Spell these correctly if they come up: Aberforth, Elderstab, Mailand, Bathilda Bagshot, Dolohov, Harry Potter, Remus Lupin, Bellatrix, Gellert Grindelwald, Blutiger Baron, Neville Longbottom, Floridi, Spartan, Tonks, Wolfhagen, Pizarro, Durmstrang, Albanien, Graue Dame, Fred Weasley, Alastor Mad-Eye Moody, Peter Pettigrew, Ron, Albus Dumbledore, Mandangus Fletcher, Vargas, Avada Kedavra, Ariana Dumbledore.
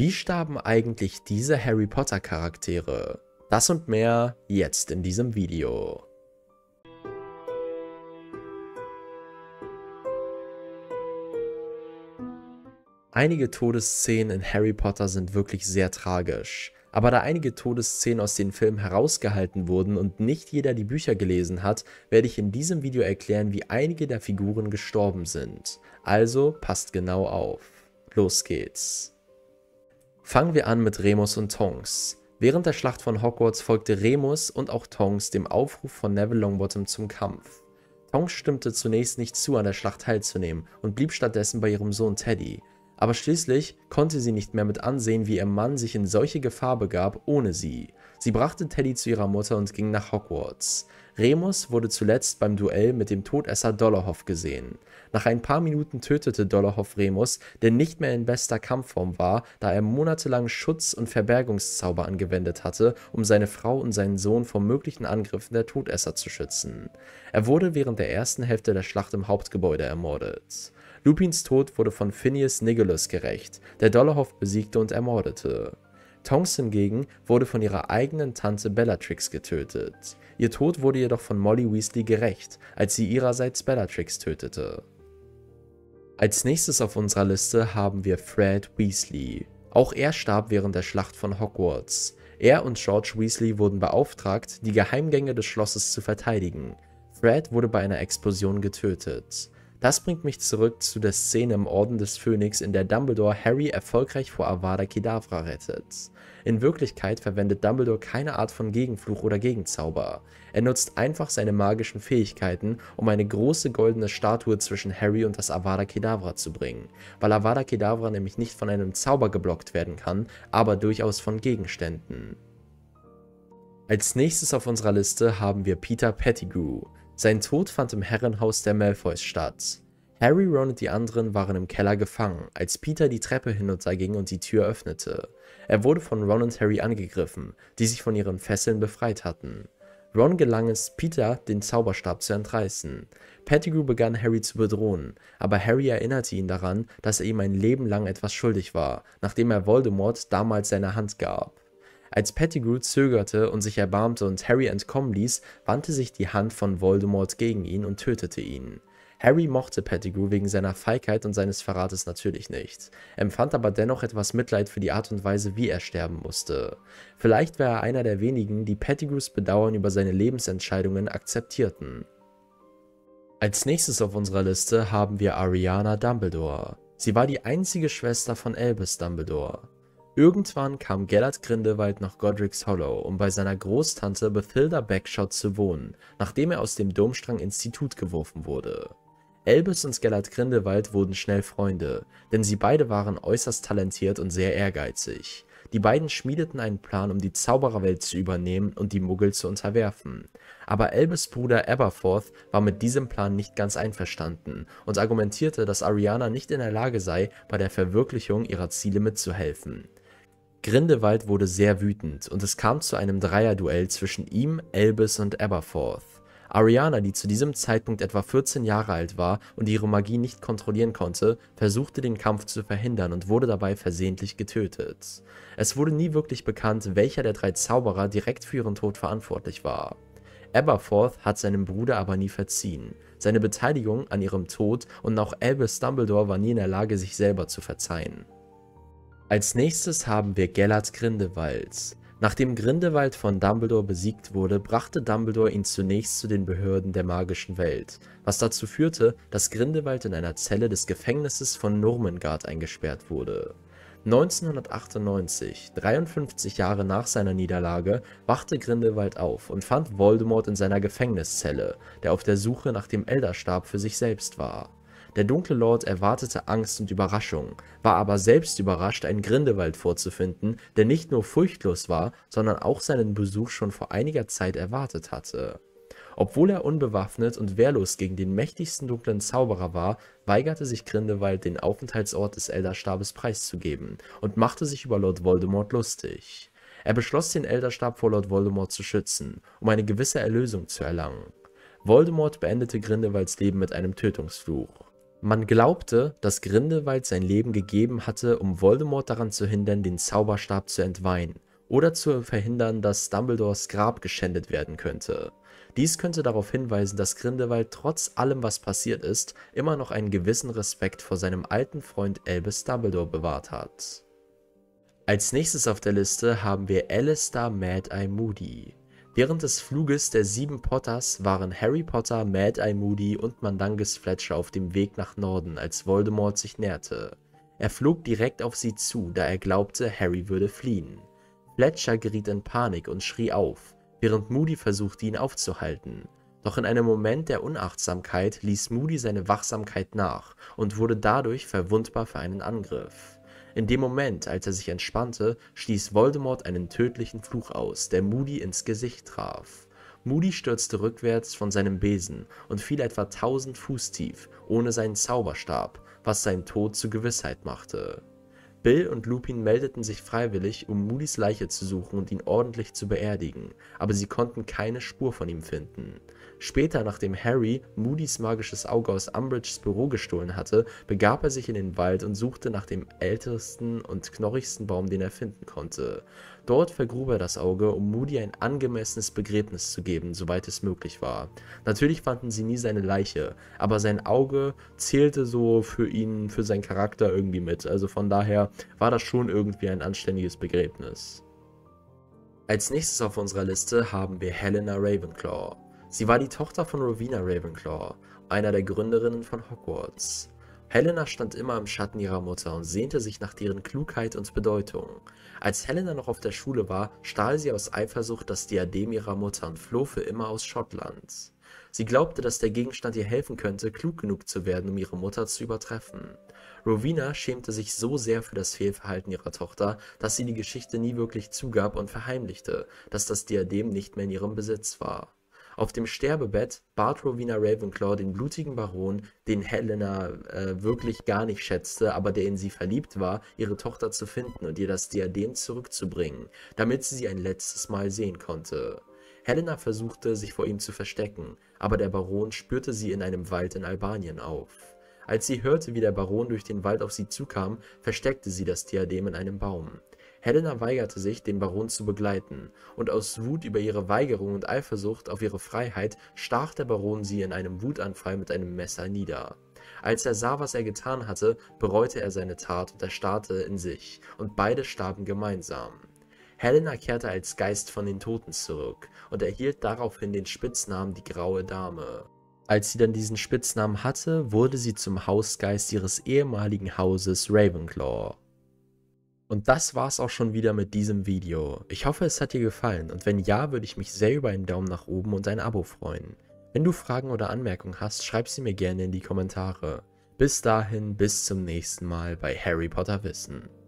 Wie starben eigentlich diese Harry Potter Charaktere? Das und mehr jetzt in diesem Video. Einige Todesszenen in Harry Potter sind wirklich sehr tragisch, aber da einige Todesszenen aus den Filmen herausgehalten wurden und nicht jeder die Bücher gelesen hat, werde ich in diesem Video erklären, wie einige der Figuren gestorben sind. Also passt genau auf. Los geht's. Fangen wir an mit Remus und Tonks. Während der Schlacht von Hogwarts folgte Remus und auch Tonks dem Aufruf von Neville Longbottom zum Kampf. Tonks stimmte zunächst nicht zu, an der Schlacht teilzunehmen und blieb stattdessen bei ihrem Sohn Teddy. Aber schließlich konnte sie nicht mehr mit ansehen, wie ihr Mann sich in solche Gefahr begab ohne sie. Sie brachte Teddy zu ihrer Mutter und ging nach Hogwarts. Remus wurde zuletzt beim Duell mit dem Todesser Dolohov gesehen. Nach ein paar Minuten tötete Dolohov Remus, der nicht mehr in bester Kampfform war, da er monatelang Schutz- und Verbergungszauber angewendet hatte, um seine Frau und seinen Sohn vor möglichen Angriffen der Todesser zu schützen. Er wurde während der ersten Hälfte der Schlacht im Hauptgebäude ermordet. Lupins Tod wurde von Phineas Nigellus gerächt, der Dolohov besiegte und ermordete. Tonks hingegen wurde von ihrer eigenen Tante Bellatrix getötet. Ihr Tod wurde jedoch von Molly Weasley gerächt, als sie ihrerseits Bellatrix tötete. Als nächstes auf unserer Liste haben wir Fred Weasley. Auch er starb während der Schlacht von Hogwarts. Er und George Weasley wurden beauftragt, die Geheimgänge des Schlosses zu verteidigen. Fred wurde bei einer Explosion getötet. Das bringt mich zurück zu der Szene im Orden des Phönix, in der Dumbledore Harry erfolgreich vor Avada Kedavra rettet. In Wirklichkeit verwendet Dumbledore keine Art von Gegenfluch oder Gegenzauber. Er nutzt einfach seine magischen Fähigkeiten, um eine große goldene Statue zwischen Harry und das Avada Kedavra zu bringen, weil Avada Kedavra nämlich nicht von einem Zauber geblockt werden kann, aber durchaus von Gegenständen. Als nächstes auf unserer Liste haben wir Peter Pettigrew. Sein Tod fand im Herrenhaus der Malfoys statt. Harry, Ron und die anderen waren im Keller gefangen, als Peter die Treppe hinunterging und die Tür öffnete. Er wurde von Ron und Harry angegriffen, die sich von ihren Fesseln befreit hatten. Ron gelang es, Peter den Zauberstab zu entreißen. Pettigrew begann Harry zu bedrohen, aber Harry erinnerte ihn daran, dass er ihm ein Leben lang etwas schuldig war, nachdem er Voldemort damals seine Hand gab. Als Pettigrew zögerte und sich erbarmte und Harry entkommen ließ, wandte sich die Hand von Voldemort gegen ihn und tötete ihn. Harry mochte Pettigrew wegen seiner Feigheit und seines Verrates natürlich nicht, empfand aber dennoch etwas Mitleid für die Art und Weise, wie er sterben musste. Vielleicht war er einer der wenigen, die Pettigrews Bedauern über seine Lebensentscheidungen akzeptierten. Als nächstes auf unserer Liste haben wir Ariana Dumbledore. Sie war die einzige Schwester von Albus Dumbledore. Irgendwann kam Gellert Grindelwald nach Godric's Hollow, um bei seiner Großtante Bathilda Bagshot zu wohnen, nachdem er aus dem Durmstrang-Institut geworfen wurde. Albus und Gellert Grindelwald wurden schnell Freunde, denn sie beide waren äußerst talentiert und sehr ehrgeizig. Die beiden schmiedeten einen Plan, um die Zaubererwelt zu übernehmen und die Muggel zu unterwerfen. Aber Albus' Bruder Aberforth war mit diesem Plan nicht ganz einverstanden und argumentierte, dass Ariana nicht in der Lage sei, bei der Verwirklichung ihrer Ziele mitzuhelfen. Grindelwald wurde sehr wütend und es kam zu einem Dreierduell zwischen ihm, Albus und Aberforth. Ariana, die zu diesem Zeitpunkt etwa 14 Jahre alt war und ihre Magie nicht kontrollieren konnte, versuchte den Kampf zu verhindern und wurde dabei versehentlich getötet. Es wurde nie wirklich bekannt, welcher der drei Zauberer direkt für ihren Tod verantwortlich war. Aberforth hat seinem Bruder aber nie verziehen. Seine Beteiligung an ihrem Tod und auch Albus Dumbledore war nie in der Lage, sich selber zu verzeihen. Als nächstes haben wir Gellert Grindelwald. Nachdem Grindelwald von Dumbledore besiegt wurde, brachte Dumbledore ihn zunächst zu den Behörden der magischen Welt, was dazu führte, dass Grindelwald in einer Zelle des Gefängnisses von Nurmengard eingesperrt wurde. 1998, 53 Jahre nach seiner Niederlage, wachte Grindelwald auf und fand Voldemort in seiner Gefängniszelle, der auf der Suche nach dem Elderstab für sich selbst war. Der dunkle Lord erwartete Angst und Überraschung, war aber selbst überrascht, einen Grindelwald vorzufinden, der nicht nur furchtlos war, sondern auch seinen Besuch schon vor einiger Zeit erwartet hatte. Obwohl er unbewaffnet und wehrlos gegen den mächtigsten dunklen Zauberer war, weigerte sich Grindelwald, den Aufenthaltsort des Elderstabes preiszugeben und machte sich über Lord Voldemort lustig. Er beschloss, den Elderstab vor Lord Voldemort zu schützen, um eine gewisse Erlösung zu erlangen. Voldemort beendete Grindelwalds Leben mit einem Tötungsfluch. Man glaubte, dass Grindelwald sein Leben gegeben hatte, um Voldemort daran zu hindern, den Zauberstab zu entweihen oder zu verhindern, dass Dumbledores Grab geschändet werden könnte. Dies könnte darauf hinweisen, dass Grindelwald trotz allem, was passiert ist, immer noch einen gewissen Respekt vor seinem alten Freund Albus Dumbledore bewahrt hat. Als nächstes auf der Liste haben wir Alastor Mad-Eye Moody. Während des Fluges der 7 Potters waren Harry Potter, Mad-Eye Moody und Mandangus Fletcher auf dem Weg nach Norden, als Voldemort sich näherte. Er flog direkt auf sie zu, da er glaubte, Harry würde fliehen. Fletcher geriet in Panik und schrie auf, während Moody versuchte, ihn aufzuhalten. Doch in einem Moment der Unachtsamkeit ließ Moody seine Wachsamkeit nach und wurde dadurch verwundbar für einen Angriff. In dem Moment, als er sich entspannte, stieß Voldemort einen tödlichen Fluch aus, der Moody ins Gesicht traf. Moody stürzte rückwärts von seinem Besen und fiel etwa 1000 Fuß tief, ohne seinen Zauberstab, was seinen Tod zur Gewissheit machte. Bill und Lupin meldeten sich freiwillig, um Moody's Leiche zu suchen und ihn ordentlich zu beerdigen, aber sie konnten keine Spur von ihm finden. Später, nachdem Harry Moody's magisches Auge aus Umbridges Büro gestohlen hatte, begab er sich in den Wald und suchte nach dem ältesten und knorrigsten Baum, den er finden konnte. Dort vergrub er das Auge, um Moody ein angemessenes Begräbnis zu geben, soweit es möglich war. Natürlich fanden sie nie seine Leiche, aber sein Auge zählte so für seinen Charakter irgendwie mit, also von daher war das schon irgendwie ein anständiges Begräbnis. Als nächstes auf unserer Liste haben wir Helena Ravenclaw. Sie war die Tochter von Rowena Ravenclaw, einer der Gründerinnen von Hogwarts. Helena stand immer im Schatten ihrer Mutter und sehnte sich nach deren Klugheit und Bedeutung. Als Helena noch auf der Schule war, stahl sie aus Eifersucht das Diadem ihrer Mutter und floh für immer aus Schottland. Sie glaubte, dass der Gegenstand ihr helfen könnte, klug genug zu werden, um ihre Mutter zu übertreffen. Rowena schämte sich so sehr für das Fehlverhalten ihrer Tochter, dass sie die Geschichte nie wirklich zugab und verheimlichte, dass das Diadem nicht mehr in ihrem Besitz war. Auf dem Sterbebett bat Rowena Ravenclaw den blutigen Baron, den Helena wirklich gar nicht schätzte, aber der in sie verliebt war, ihre Tochter zu finden und ihr das Diadem zurückzubringen, damit sie ein letztes Mal sehen konnte. Helena versuchte, sich vor ihm zu verstecken, aber der Baron spürte sie in einem Wald in Albanien auf. Als sie hörte, wie der Baron durch den Wald auf sie zukam, versteckte sie das Diadem in einem Baum. Helena weigerte sich, den Baron zu begleiten, und aus Wut über ihre Weigerung und Eifersucht auf ihre Freiheit stach der Baron sie in einem Wutanfall mit einem Messer nieder. Als er sah, was er getan hatte, bereute er seine Tat und erstarrte in sich, und beide starben gemeinsam. Helena kehrte als Geist von den Toten zurück und erhielt daraufhin den Spitznamen die Graue Dame. Als sie dann diesen Spitznamen hatte, wurde sie zum Hausgeist ihres ehemaligen Hauses Ravenclaw. Und das war's auch schon wieder mit diesem Video. Ich hoffe, es hat dir gefallen und wenn ja, würde ich mich sehr über einen Daumen nach oben und ein Abo freuen. Wenn du Fragen oder Anmerkungen hast, schreib sie mir gerne in die Kommentare. Bis dahin, bis zum nächsten Mal bei Harry Potter Wissen.